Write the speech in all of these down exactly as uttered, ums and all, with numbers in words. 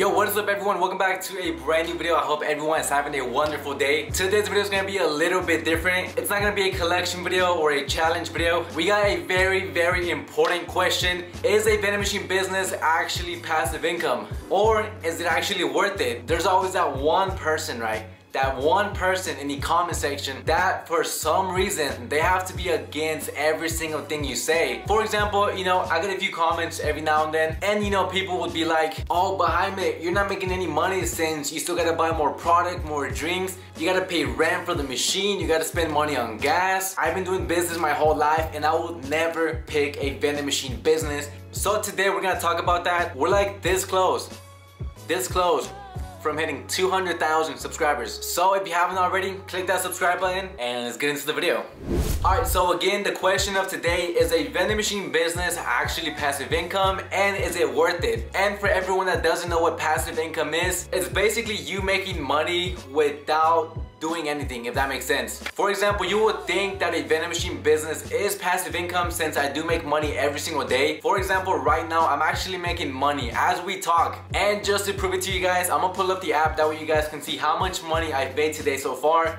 Yo, what is up everyone? Welcome back to a brand new video. I hope everyone is having a wonderful day. Today's video is going to be a little bit different. It's not going to be a collection video or a challenge video. We got a very, very important question. Is a vending machine business actually passive income? Or is it actually worth it? There's always that one person, right? That one person in the comment section that for some reason they have to be against every single thing you say. For example, you know, I get a few comments every now and then, and you know, people would be like, oh, but Jaime, you're not making any money since you still gotta buy more product, more drinks, you gotta pay rent for the machine, you gotta spend money on gas. I've been doing business my whole life and I would never pick a vending machine business. So today we're gonna talk about that. We're like this close, this close from hitting two hundred thousand subscribers. So if you haven't already, click that subscribe button and let's get into the video. Alright, so again, the question of today is a vending machine business actually passive income and is it worth it? And for everyone that doesn't know what passive income is, it's basically you making money without doing anything, if that makes sense. For example, you would think that a vending machine business is passive income since I do make money every single day. For example, right now, I'm actually making money as we talk. And just to prove it to you guys, I'm gonna pull up the app, that way you guys can see how much money I've made today so far.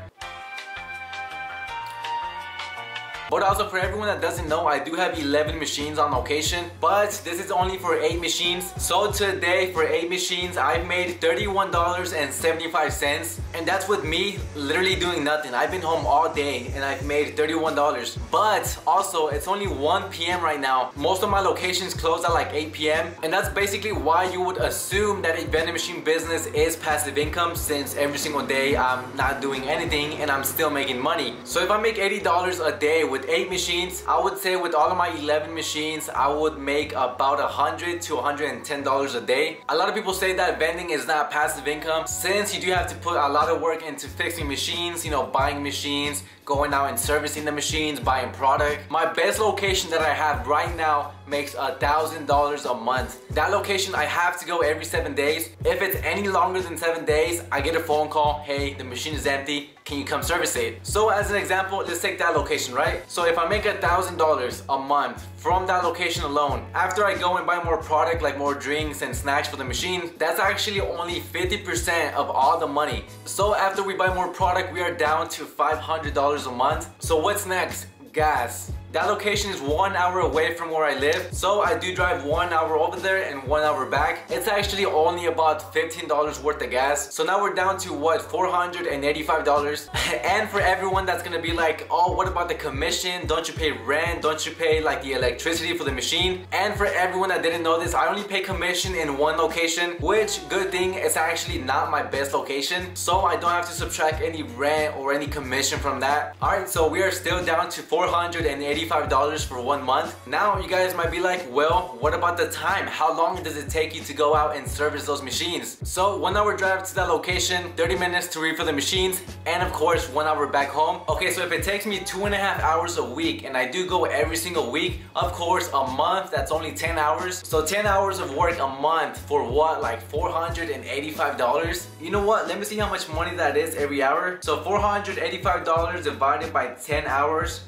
But also for everyone that doesn't know, I do have eleven machines on location, but this is only for eight machines. So today for eight machines, I've made thirty-one dollars and seventy-five cents. And that's with me literally doing nothing. I've been home all day and I've made thirty-one dollars. But also it's only one P M right now. Most of my locations close at like eight P M And that's basically why you would assume that a vending machine business is passive income since every single day I'm not doing anything and I'm still making money. So if I make eighty dollars a day with eight machines, I would say with all of my eleven machines, I would make about one hundred to one hundred ten dollars a day. A lot of people say that vending is not passive income since you do have to put a lot of work into fixing machines, you know, buying machines, going out and servicing the machines, buying product. My best location that I have right now makes one thousand dollars a month. That location, I have to go every seven days. If it's any longer than seven days, I get a phone call, hey, the machine is empty, can you come service it? So as an example, let's take that location, right? So if I make one thousand dollars a month from that location alone, after I go and buy more product, like more drinks and snacks for the machine, that's actually only fifty percent of all the money. So after we buy more product, we are down to five hundred dollars a month. So what's next? Gas. That location is one hour away from where I live, so I do drive one hour over there and one hour back. It's actually only about fifteen dollars worth of gas. So now we're down to what, four hundred eighty-five dollars. And for everyone that's gonna be like, oh, what about the commission? Don't you pay rent? Don't you pay like the electricity for the machine? And for everyone that didn't know this, I only pay commission in one location, which, good thing, it's actually not my best location, so I don't have to subtract any rent or any commission from that. All right, so we are still down to four hundred eighty-five dollars for one month. Now you guys might be like, well, what about the time? How long does it take you to go out and service those machines? So one hour drive to that location, thirty minutes to refill the machines, and of course one hour back home. Okay, so if it takes me two and a half hours a week and I do go every single week, of course a month, that's only ten hours. So ten hours of work a month for what, like four hundred eighty-five dollars? You know what, let me see how much money that is every hour. So four hundred eighty-five dollars divided by ten hours.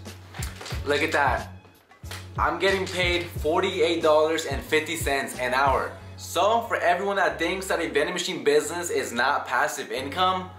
Look at that. I'm getting paid forty-eight dollars and fifty cents an hour. So for everyone that thinks that a vending machine business is not passive income,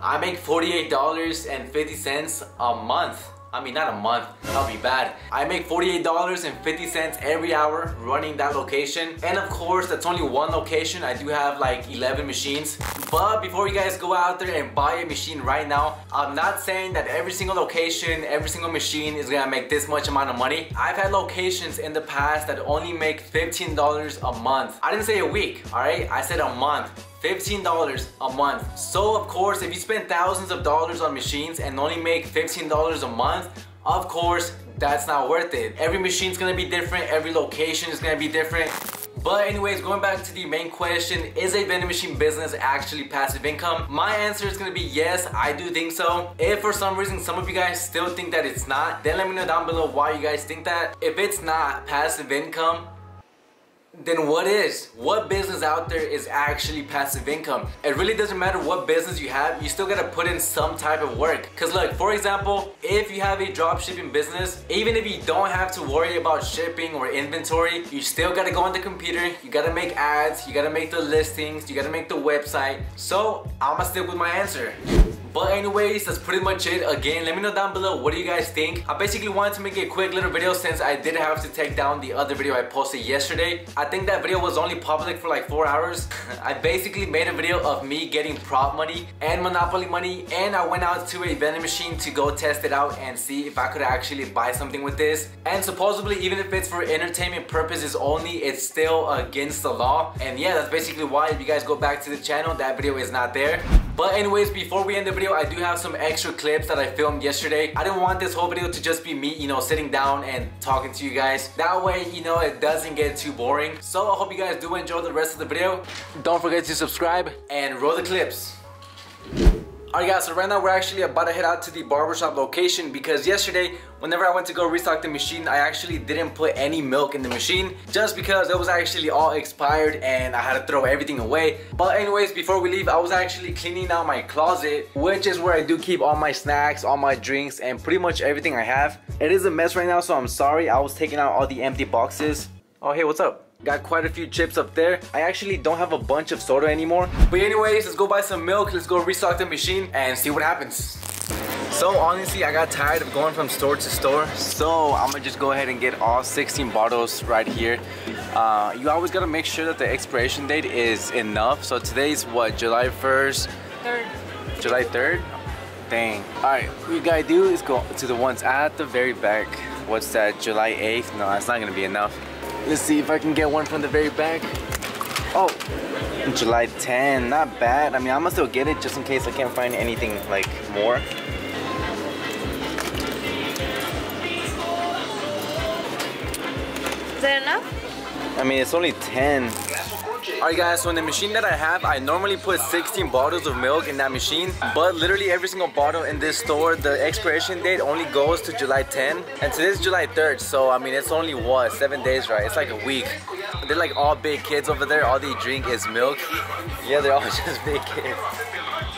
I make forty-eight dollars and fifty cents a month. I mean, not a month, that'll be bad. I make forty-eight dollars and fifty cents every hour running that location. And of course, that's only one location. I do have like eleven machines. But before you guys go out there and buy a machine right now, I'm not saying that every single location, every single machine is gonna make this much amount of money. I've had locations in the past that only make fifteen dollars a month. I didn't say a week, all right? I said a month. fifteen dollars a month. So of course, if you spend thousands of dollars on machines and only make fifteen dollars a month, of course, that's not worth it. Every machine's gonna be different, every location is gonna be different. But anyways, going back to the main question, is a vending machine business actually passive income? My answer is gonna be yes, I do think so. If for some reason some of you guys still think that it's not, then let me know down below why you guys think that. If it's not passive income, then what is? What business out there is actually passive income? It really doesn't matter what business you have, you still gotta put in some type of work. Cause look, for example, if you have a drop shipping business, even if you don't have to worry about shipping or inventory, you still gotta go on the computer, you gotta make ads, you gotta make the listings, you gotta make the website. So I'ma stick with my answer. But anyways, that's pretty much it. Again, let me know down below, what do you guys think? I basically wanted to make a quick little video since I did have to take down the other video I posted yesterday. I think that video was only public for like four hours. I basically made a video of me getting prop money and Monopoly money, and I went out to a vending machine to go test it out and see if I could actually buy something with this. And supposedly, even if it's for entertainment purposes only, it's still against the law. And yeah, that's basically why if you guys go back to the channel, that video is not there. But anyways, before we end the video, I do have some extra clips that I filmed yesterday. I didn't want this whole video to just be me, you know, sitting down and talking to you guys. That way, you know, it doesn't get too boring. So I hope you guys do enjoy the rest of the video. Don't forget to subscribe and roll the clips. Alright guys, so right now we're actually about to head out to the barbershop location because yesterday, whenever I went to go restock the machine, I actually didn't put any milk in the machine just because it was actually all expired and I had to throw everything away. But anyways, before we leave, I was actually cleaning out my closet, which is where I do keep all my snacks, all my drinks, and pretty much everything I have. It is a mess right now, so I'm sorry. I was taking out all the empty boxes. Oh hey, what's up? Got quite a few chips up there. I actually don't have a bunch of soda anymore. But anyways, let's go buy some milk, let's go restock the machine and see what happens. So honestly, I got tired of going from store to store, so I'm gonna just go ahead and get all sixteen bottles right here. Uh, you always gotta make sure that the expiration date is enough. So today's what, July first? third. July third? Dang. Alright, what you gotta do is go to the ones at the very back. What's that, July eighth? No, that's not gonna be enough. Let's see if I can get one from the very back. Oh, July tenth, not bad. I mean, I'm gonna still get it just in case I can't find anything like more. Is that enough? I mean, it's only ten. Alright guys, so in the machine that I have, I normally put sixteen bottles of milk in that machine, but literally every single bottle in this store, the expiration date only goes to July tenth, and today's July third, so I mean it's only what, seven days, right? It's like a week. They're like all big kids over there, all they drink is milk. Yeah, they're all just big kids.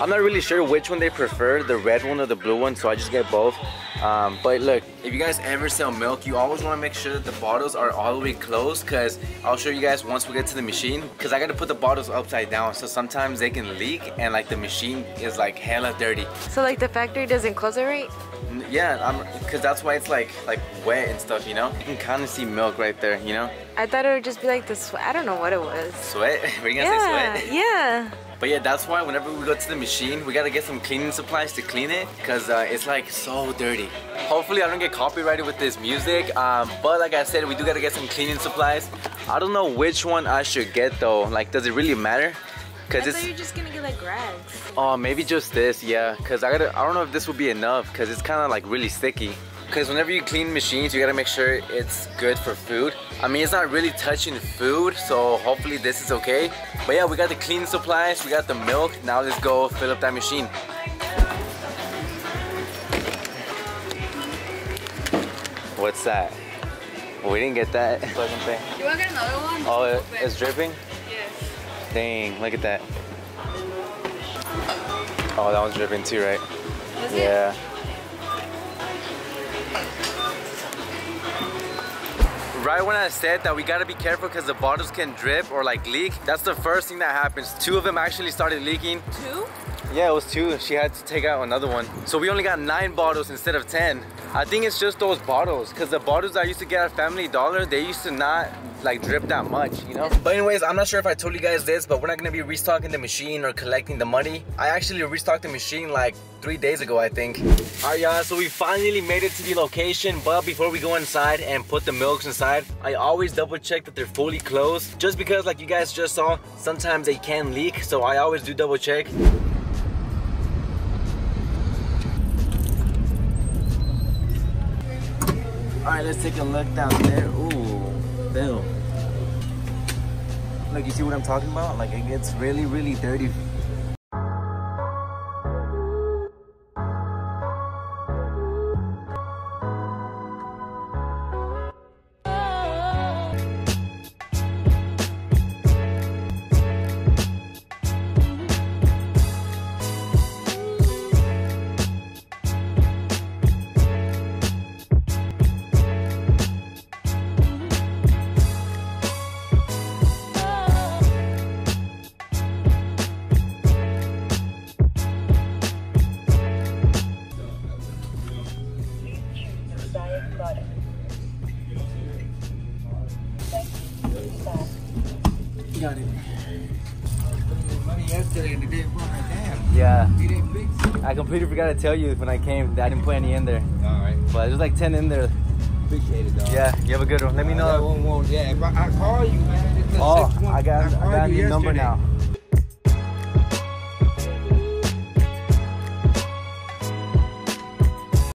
I'm not really sure which one they prefer, the red one or the blue one, so I just get both. Um, but look, if you guys ever sell milk, you always want to make sure that the bottles are all the way closed, because I'll show you guys once we get to the machine, because I got to put the bottles upside down, so sometimes they can leak and like the machine is like hella dirty. So like the factory doesn't close it right? Yeah, because that's why it's like like wet and stuff, you know? You can kind of see milk right there, you know? I thought it would just be like the sweat. I don't know what it was. Sweat? Were you going to yeah, say sweat? Yeah. But yeah, that's why whenever we go to the machine, we gotta get some cleaning supplies to clean it, cause uh, it's like so dirty. Hopefully I don't get copyrighted with this music, um, but like I said, we do gotta get some cleaning supplies. I don't know which one I should get though, like does it really matter? Cause I thought you're just gonna get like rags. Oh, uh, maybe just this, yeah, cause I gotta, I don't know if this will be enough, cause it's kinda like really sticky. Cause whenever you clean machines, you gotta make sure it's good for food. I mean, it's not really touching food, so hopefully this is okay. But yeah, we got the cleaning supplies, we got the milk. Now let's go fill up that machine. What's that? Well, we didn't get that. You want to get another one? Oh, it's dripping? Yes. Dang, look at that. Oh, that one's dripping too, right? Is it? Yeah. Right when I said that we gotta be careful because the bottles can drip or like leak, that's the first thing that happens. Two of them actually started leaking. Two? Yeah, it was two. She had to take out another one. So we only got nine bottles instead of ten. I think it's just those bottles because the bottles I used to get at Family Dollar, they used to not like drip that much, you know? But anyways, I'm not sure if I told you guys this, but we're not gonna be restocking the machine or collecting the money. I actually restocked the machine like three days ago, I think. Alright y'all, so we finally made it to the location, but before we go inside and put the milks inside, I always double check that they're fully closed, just because like you guys just saw, sometimes they can leak, so I always do double check. Alright, let's take a look down there. Ooh, damn. Look, you see what I'm talking about? Like it gets really, really dirty. yesterday and the day before. Damn. Yeah. You didn't fix. I completely forgot to tell you when I came. I didn't put any in there. All right. But there's like ten in there. Appreciate it, dog. Yeah. You have a good one. Let me know. That one won't. Yeah. If I, I call you, man. It's oh, six one. I got I, I got your number now.